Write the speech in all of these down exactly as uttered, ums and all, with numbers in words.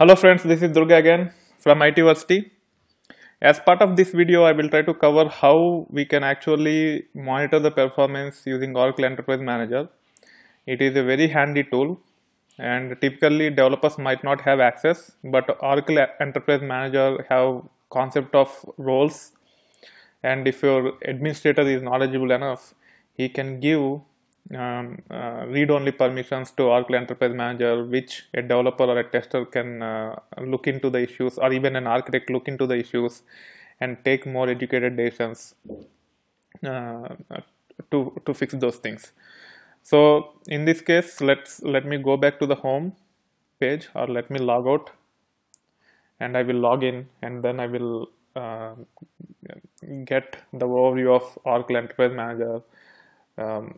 Hello friends, this is Durga again from ITVersity. As part of this video, I will try to cover how we can actually monitor the performance using Oracle Enterprise Manager. It is a very handy tool and typically developers might not have access, but Oracle Enterprise Manager have concept of roles, and if your administrator is knowledgeable enough, he can give Um, uh, read-only permissions to Oracle Enterprise Manager, which a developer or a tester can uh, look into the issues, or even an architect look into the issues and take more educated decisions uh, to to fix those things. So in this case, let's let me go back to the home page, or let me log out, and I will log in, and then I will uh, get the overview of Oracle Enterprise Manager. Um,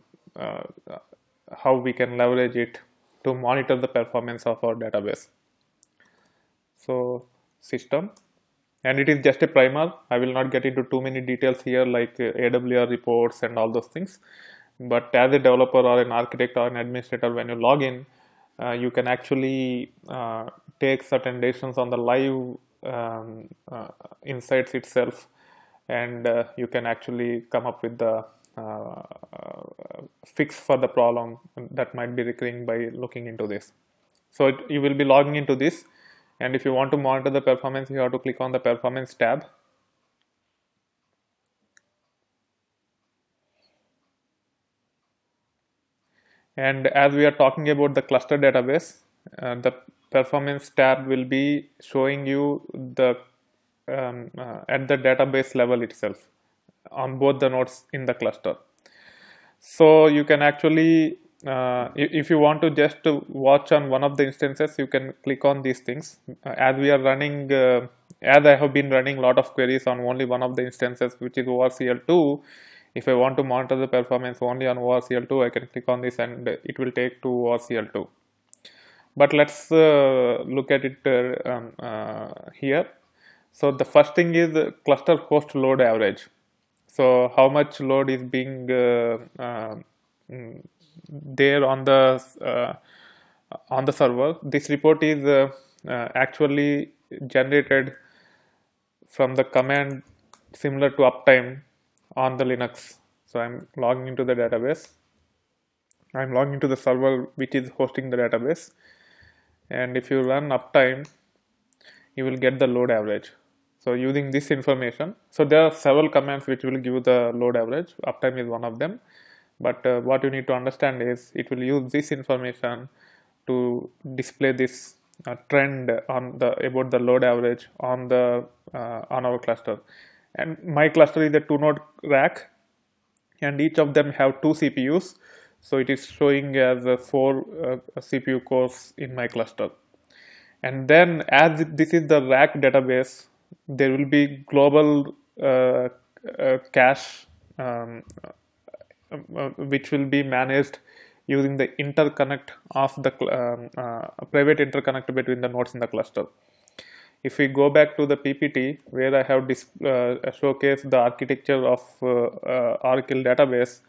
Uh, how we can leverage it to monitor the performance of our database. So system, and it is just a primer. I will not get into too many details here, like uh, A W R reports and all those things, but as a developer or an architect or an administrator, when you log in, uh, you can actually uh, take certain decisions on the live um, uh, insights itself, and uh, you can actually come up with the Uh, uh, fix for the problem that might be recurring by looking into this. So it, you will be logging into this, and if you want to monitor the performance, you have to click on the performance tab. And as we are talking about the cluster database, uh, the performance tab will be showing you the um, uh, at the database level itself, on both the nodes in the cluster. So you can actually, uh, if you want to just to watch on one of the instances, you can click on these things. As we are running, uh, as I have been running a lot of queries on only one of the instances, which is O R C L two, if I want to monitor the performance only on O R C L two, I can click on this and it will take to O R C L two. But let's uh, look at it uh, um, uh, here. So the first thing is cluster host load average. So how much load is being uh, uh, there on the uh, on the server? This report is uh, uh, actually generated from the command similar to uptime on the Linux. So I'm logging into the database. I'm logging into the server which is hosting the database, and if you run uptime, you will get the load average. So using this information, so there are several commands which will give the load average. Uptime is one of them, but uh, what you need to understand is it will use this information to display this uh, trend on the about the load average on the uh, on our cluster. And my cluster is a two-node rack, and each of them have two C P Us, so it is showing as uh, four uh, C P U cores in my cluster. And then, as this is the rack database, there will be global uh, uh, cache um, uh, which will be managed using the interconnect of the um, uh, private interconnect between the nodes in the cluster. If we go back to the P P T where I have uh, showcased the architecture of uh, uh, Oracle database,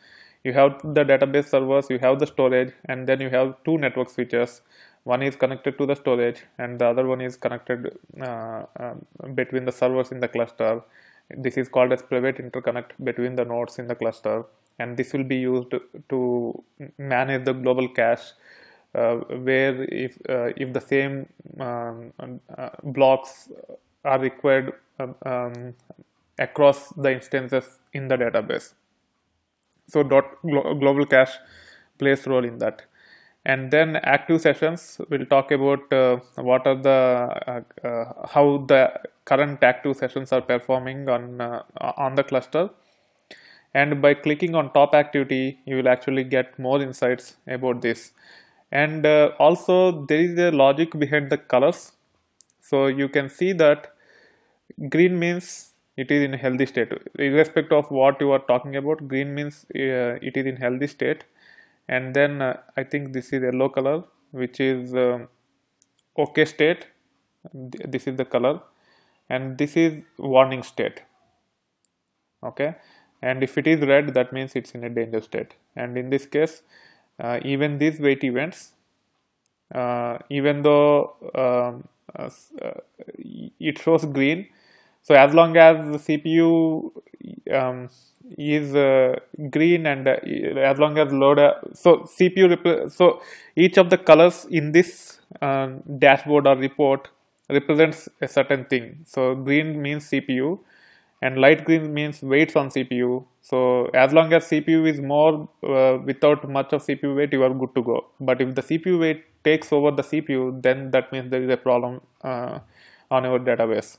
you have the database servers, you have the storage, and then you have two network switches. One is connected to the storage, and the other one is connected uh, uh, between the servers in the cluster. This is called as private interconnect between the nodes in the cluster, and this will be used to, to manage the global cache, uh, where if uh, if the same um, uh, blocks are required um, um, across the instances in the database. So dot glo global cache plays a role in that. And then active sessions, we'll talk about uh, what are the uh, uh, how the current active sessions are performing on uh, on the cluster. And by clicking on top activity, you will actually get more insights about this. And uh, also there is a logic behind the colors, so you can see that green means it is in a healthy state. Irrespective of what you are talking about, green means uh, it is in healthy state. And then uh, I think this is yellow color, which is um, okay state. This is the color, and this is warning state. Okay, and if it is red, that means it's in a danger state. And in this case, uh, even these wait events, uh, even though um, uh, uh, it shows green. So as long as the C P U um, is uh, green, and uh, as long as loader, so C P U, so each of the colors in this uh, dashboard or report represents a certain thing. So green means C P U, and light green means weights on C P U. So as long as C P U is more, uh, without much of C P U weight, you are good to go. But if the C P U weight takes over the C P U, then that means there is a problem uh, on your database.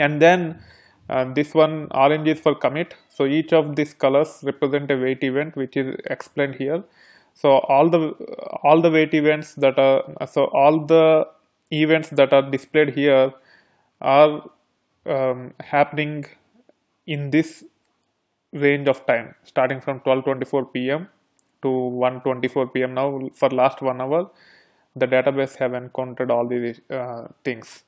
And then uh, this one orange is for commit. So each of these colors represent a wait event, which is explained here. So all the all the wait events that are, so all the events that are displayed here are um, happening in this range of time, starting from twelve twenty-four p m to one twenty-four p m Now for last one hour, the database have encountered all these uh, things.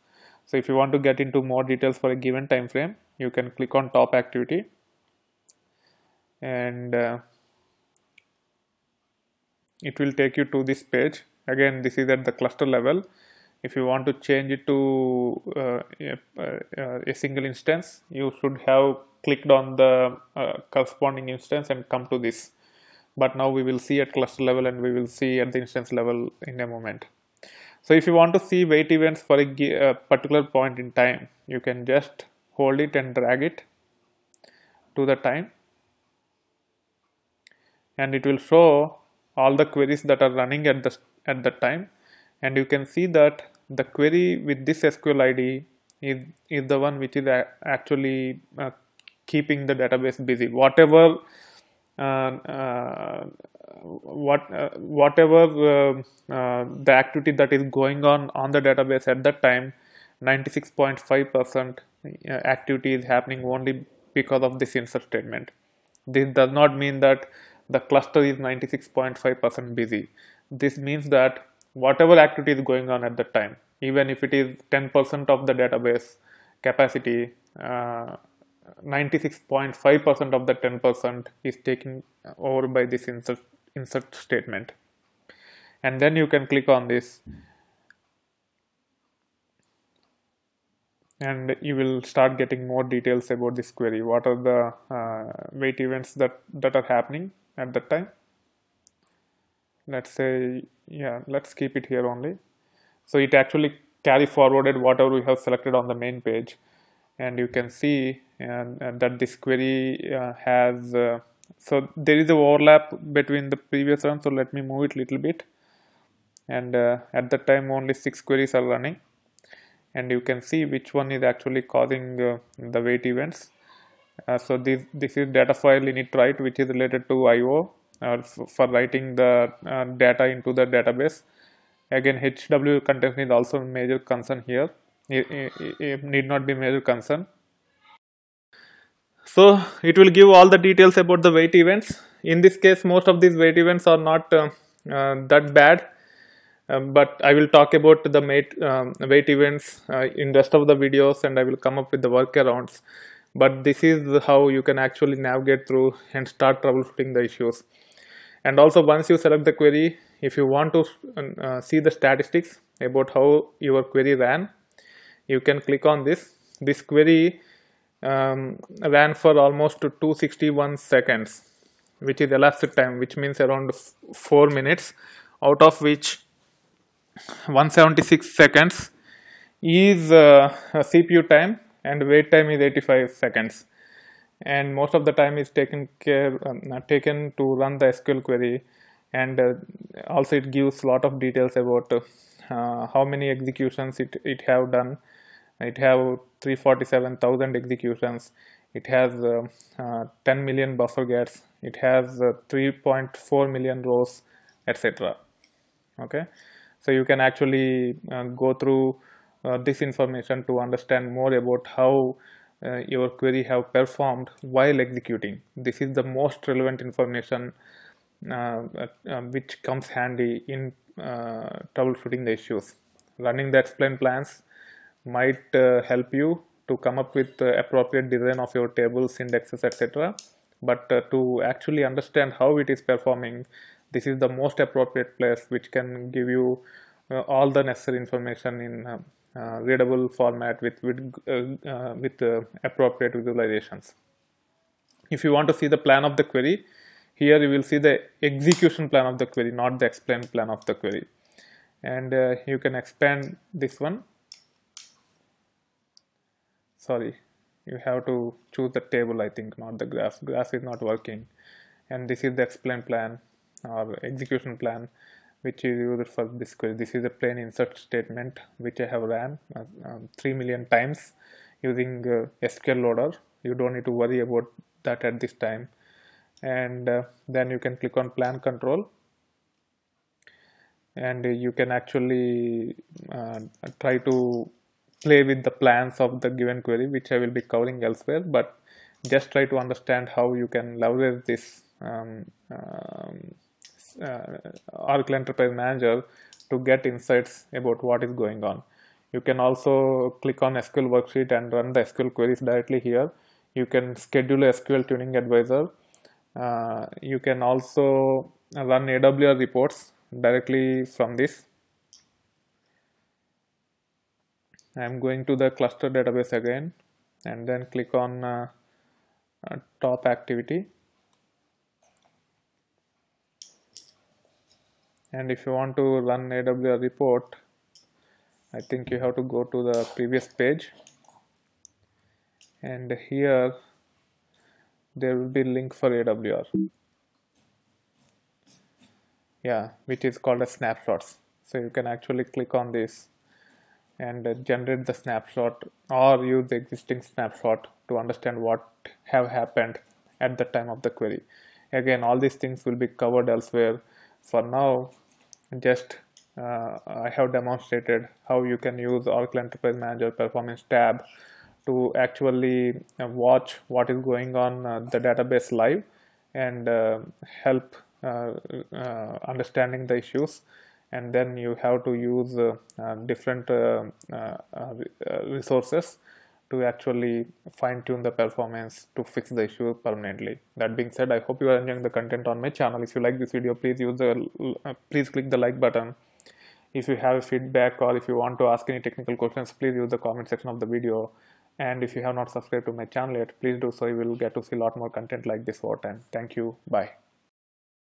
So if you want to get into more details for a given time frame, you can click on top activity, and uh, it will take you to this page. Again, this is at the cluster level. If you want to change it to uh, a, a single instance, you should have clicked on the uh, corresponding instance and come to this. But now we will see at cluster level, and we will see at the instance level in a moment. So if you want to see wait events for a particular point in time, you can just hold it and drag it to the time, and it will show all the queries that are running at the at the time. And you can see that the query with this S Q L I D is, is the one which is actually uh, keeping the database busy. Whatever uh, uh, what uh, whatever uh, uh, the activity that is going on on the database at that time, ninety-six point five percent activity is happening only because of this insert statement. This does not mean that the cluster is ninety-six point five percent busy. This means that whatever activity is going on at that time, even if it is ten percent of the database capacity, ninety-six point five percent of the ten percent is taken over by this insert, insert statement. And then you can click on this, and you will start getting more details about this query. What are the uh, wait events that, that are happening at that time? Let's say, yeah, let's keep it here only. So it actually carry forwarded whatever we have selected on the main page, and you can see uh, that this query uh, has, uh, so there is an overlap between the previous run. So let me move it a little bit, and uh, at that time only six queries are running, and you can see which one is actually causing uh, the wait events. Uh, so this, this is data file init write, which is related to I O. Uh, for writing the uh, data into the database. Again, H W contention is also a major concern here. It, it, it need not be major concern. So it will give all the details about the wait events. In this case, most of these wait events are not uh, uh, that bad, um, but I will talk about the mate, um, wait events uh, in rest of the videos, and I will come up with the workarounds. But this is how you can actually navigate through and start troubleshooting the issues. And also, once you select the query, if you want to uh, see the statistics about how your query ran, you can click on this. This query um, ran for almost two hundred sixty-one seconds, which is elapsed time, which means around four minutes, out of which one hundred seventy-six seconds is uh, C P U time, and wait time is eighty-five seconds. And most of the time is taken care um, taken to run the S Q L query. And uh, also it gives a lot of details about uh, how many executions it, it have done. It have three hundred forty-seven thousand executions. It has uh, uh, ten million buffer gets. It has uh, three point four million rows, et cetera. Okay, so you can actually uh, go through Uh, this information to understand more about how uh, your query have performed while executing. This is the most relevant information uh, uh, uh, which comes handy in uh, troubleshooting the issues. Running the explain plans might uh, help you to come up with uh, appropriate design of your tables, indexes, et cetera. But uh, to actually understand how it is performing, this is the most appropriate place which can give you uh, all the necessary information in uh, uh, readable format with with, uh, uh, with uh, appropriate visualizations. If you want to see the plan of the query, here you will see the execution plan of the query, not the explain plan of the query. And uh, you can expand this one. Sorry, you have to choose the table, I think, not the graph. Graph is not working. And this is the explain plan or execution plan, which is used for this query. This is a plain insert statement, which I have ran uh, um, three million times using uh, S Q L loader. You don't need to worry about that at this time. And uh, then you can click on plan control. And you can actually uh, try to play with the plans of the given query, which I will be covering elsewhere, but just try to understand how you can leverage this um, um, uh, Oracle Enterprise Manager to get insights about what is going on. You can also click on S Q L worksheet and run the S Q L queries directly here. You can schedule a S Q L Tuning Advisor. Uh, you can also run A W R reports directly from this. I am going to the cluster database again and then click on uh, uh, top activity. And if you want to run A W R report, I think you have to go to the previous page, and here there will be link for A W R. Yeah, which is called as snapshots. So you can actually click on this and uh, generate the snapshot, or use the existing snapshot to understand what have happened at the time of the query. Again, all these things will be covered elsewhere. For now, just uh, I have demonstrated how you can use Oracle Enterprise Manager Performance tab to actually uh, watch what is going on uh, the database live and uh, help Uh, uh, understanding the issues, and then you have to use uh, uh, different uh, uh, uh, resources to actually fine-tune the performance to fix the issue permanently. That being said, I hope you are enjoying the content on my channel. If you like this video, please use the uh, please click the like button. If you have feedback or if you want to ask any technical questions, please use the comment section of the video. And if you have not subscribed to my channel yet, please do so. You will get to see a lot more content like this over time. Thank you. Bye.